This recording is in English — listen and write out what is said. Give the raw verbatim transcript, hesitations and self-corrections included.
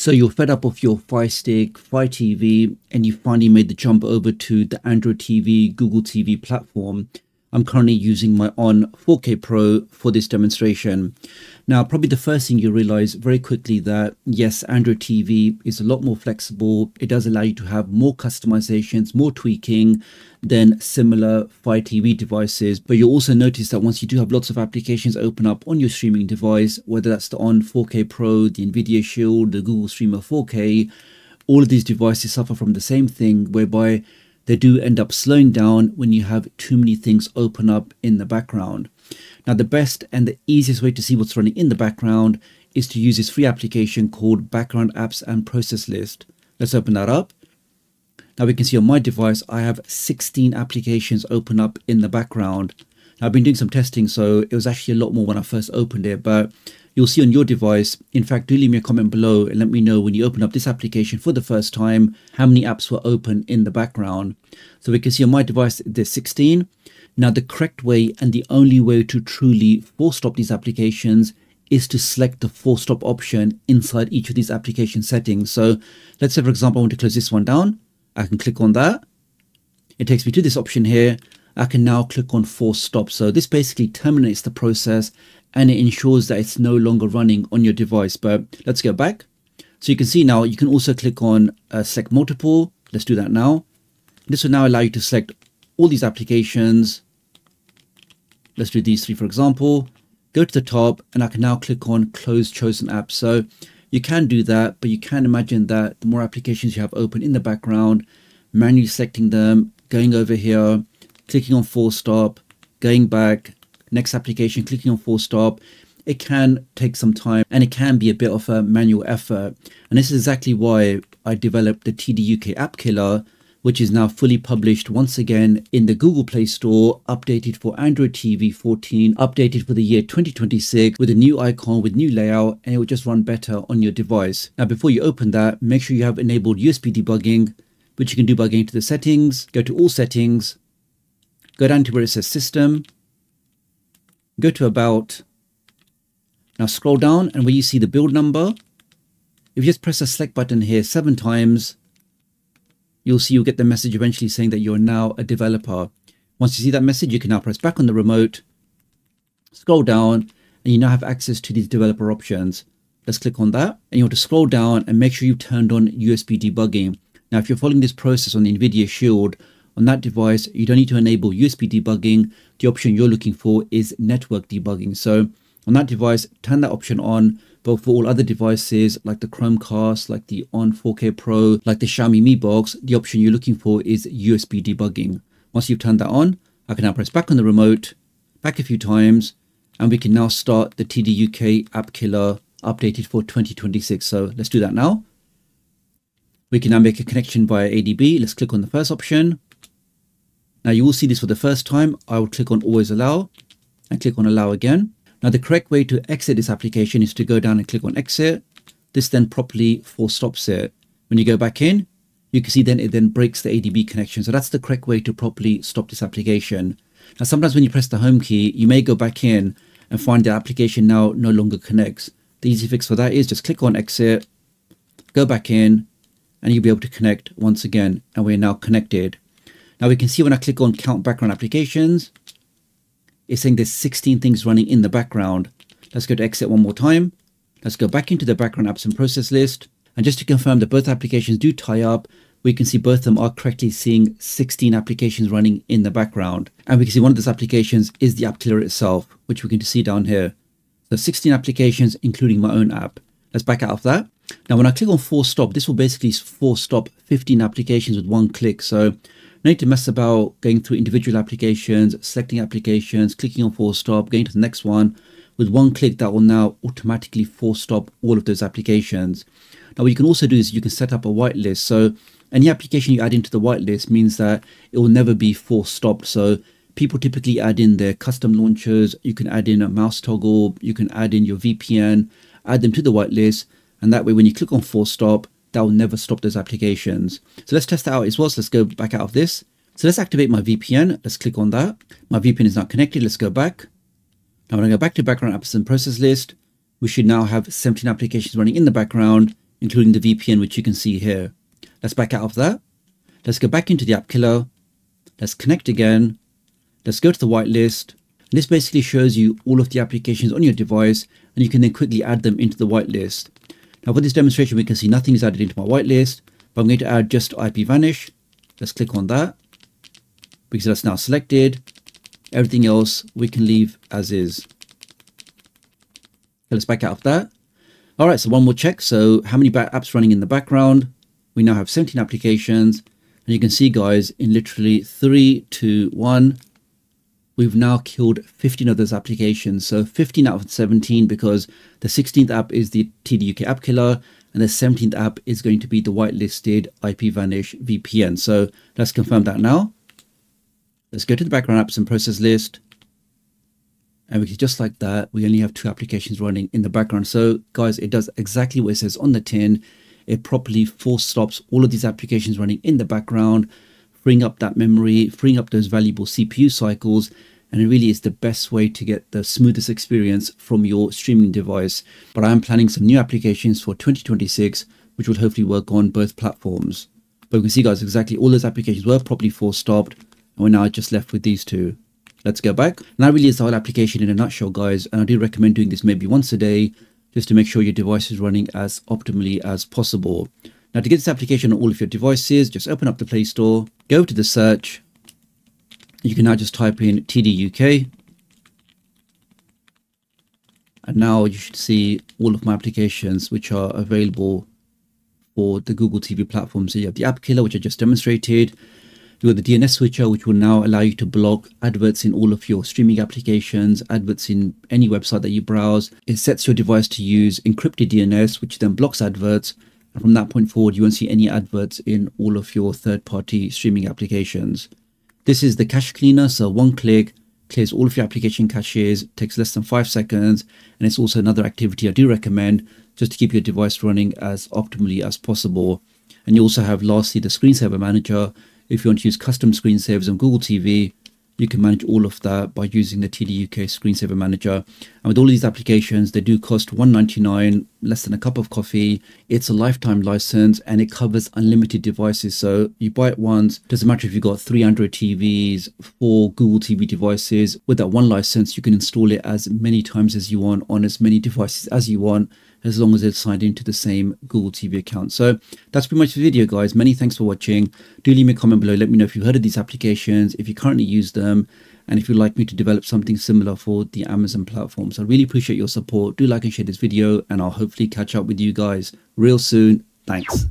So you're fed up of your Fire Stick, Fire T V, and you finally made the jump over to the Android T V, Google T V platform. I'm currently using my Onn four K Pro for this demonstration. Now, probably the first thing you realize very quickly that yes, Android T V is a lot more flexible. It does allow you to have more customizations, more tweaking than similar Fire T V devices. But you'll also notice that once you do have lots of applications open up on your streaming device, whether that's the Onn four K Pro, the Nvidia Shield, the Google Streamer four K, all of these devices suffer from the same thing, whereby they do end up slowing down when you have too many things open up in the background. Now, the best and the easiest way to see what's running in the background is to use this free application called Background Apps and Process List. Let's open that up. Now we can see on my device, I have sixteen applications open up in the background. Now, I've been doing some testing, so it was actually a lot more when I first opened it, but you'll see on your device. In fact, do leave me a comment below and let me know when you open up this application for the first time, how many apps were open in the background. So we can see on my device, there's sixteen. Now, the correct way and the only way to truly force stop these applications is to select the force stop option inside each of these application settings. So let's say, for example, I want to close this one down. I can click on that. It takes me to this option here. I can now click on force stop. So this basically terminates the process and it ensures that it's no longer running on your device. But let's go back. So you can see now you can also click on uh, select multiple. Let's do that now. This will now allow you to select all these applications. Let's do these three, for example. Go to the top and I can now click on close chosen apps. So you can do that, but you can imagine that the more applications you have open in the background, manually selecting them, going over here, clicking on force stop, going back, next application, clicking on force stop, it can take some time and it can be a bit of a manual effort. And this is exactly why I developed the T D U K App Killer, which is now fully published once again in the Google Play Store, updated for Android T V fourteen, updated for the year twenty twenty-six with a new icon, with new layout, and it will just run better on your device. Now, before you open that, make sure you have enabled U S B debugging, which you can do by going to the settings, go to all settings, go down to where it says system, go to about, now scroll down and where you see the build number, if you just press the select button here seven times, you'll see you'll get the message eventually saying that you're now a developer. Once you see that message, you can now press back on the remote, scroll down, and you now have access to these developer options. Let's click on that and you want to scroll down and make sure you've turned on U S B debugging. Now, if you're following this process on the Nvidia Shield, on that device, you don't need to enable U S B debugging. The option you're looking for is network debugging. So on that device, turn that option on. But for all other devices like the Chromecast, like the Onn four K Pro, like the Xiaomi Mi Box, the option you're looking for is U S B debugging. Once you've turned that on, I can now press back on the remote, back a few times, and we can now start the T D U K App Killer updated for twenty twenty-six. So let's do that now. We can now make a connection via A D B. Let's click on the first option. Now you will see this for the first time. I will click on always allow and click on allow again. Now the correct way to exit this application is to go down and click on exit. This then properly force stops it. When you go back in, you can see then it then breaks the A D B connection. So that's the correct way to properly stop this application. Now sometimes when you press the home key, you may go back in and find the application now no longer connects. The easy fix for that is just click on exit, go back in, and you'll be able to connect once again. And we're now connected. Now we can see when I click on count background applications, it's saying there's sixteen things running in the background. Let's go to exit one more time. Let's go back into the background apps and process list. And just to confirm that both applications do tie up, we can see both of them are correctly seeing sixteen applications running in the background. And we can see one of those applications is the app killer itself, which we can see down here. So sixteen applications, including my own app. Let's back out of that. Now, when I click on force stop, this will basically force stop fifteen applications with one click. So no need to mess about going through individual applications, selecting applications, clicking on force stop, going to the next one. With one click, that will now automatically force stop all of those applications. Now, what you can also do is you can set up a whitelist. So any application you add into the whitelist means that it will never be force stopped. So people typically add in their custom launchers. You can add in a mouse toggle. You can add in your V P N, add them to the whitelist. And that way, when you click on force stop, that will never stop those applications. So let's test that out as well. So let's go back out of this. So let's activate my V P N. Let's click on that. My V P N is not connected. Let's go back. Now when I go back to background apps and process list, we should now have seventeen applications running in the background, including the V P N, which you can see here. Let's back out of that. Let's go back into the app killer. Let's connect again. Let's go to the whitelist. This basically shows you all of the applications on your device, and you can then quickly add them into the whitelist. Now for this demonstration, we can see nothing is added into my whitelist, but I'm going to add just IPVanish. Let's click on that because that's now selected. Everything else we can leave as is. Let's back out of that. All right, so one more check. So how many apps running in the background? We now have seventeen applications, and you can see, guys, in literally three, two, one, we've now killed fifteen of those applications. So fifteen out of seventeen, because the sixteenth app is the T D U K app killer, and the seventeenth app is going to be the whitelisted IPVanish V P N. So let's confirm that now. Let's go to the background apps and process list. And we can, just like that, we only have two applications running in the background. So guys, it does exactly what it says on the tin. It properly force stops all of these applications running in the background, freeing up that memory, freeing up those valuable C P U cycles. And it really is the best way to get the smoothest experience from your streaming device. But I am planning some new applications for twenty twenty-six, which will hopefully work on both platforms. But we can see, guys, exactly all those applications were properly force stopped. And we're now just left with these two. Let's go back. And that really is the whole application in a nutshell, guys. And I do recommend doing this maybe once a day, just to make sure your device is running as optimally as possible. Now, to get this application on all of your devices, just open up the Play Store, go to the search. You can now just type in T D U K. And now you should see all of my applications which are available for the Google T V platform. So you have the app killer, which I just demonstrated. You've got the D N S switcher, which will now allow you to block adverts in all of your streaming applications, adverts in any website that you browse. It sets your device to use encrypted D N S, which then blocks adverts. And from that point forward, you won't see any adverts in all of your third-party streaming applications. This is the cache cleaner, so one click clears all of your application caches, takes less than five seconds, and it's also another activity I do recommend just to keep your device running as optimally as possible. And you also have, lastly, the screensaver manager. If you want to use custom screensavers on Google T V, you can manage all of that by using the T D U K screensaver manager. And with all these applications, they do cost one ninety-nine, less than a cup of coffee. It's a lifetime license and it covers unlimited devices. So you buy it once, doesn't matter if you've got three Android T Vs, four Google T V devices. With that one license, you can install it as many times as you want on as many devices as you want, as long as it's signed into the same Google T V account. So that's pretty much the video, guys. Many thanks for watching. Do leave me a comment below. Let me know if you've heard of these applications, if you currently use them, and if you'd like me to develop something similar for the Amazon platform. So I really appreciate your support. Do like and share this video, and I'll hopefully catch up with you guys real soon. Thanks.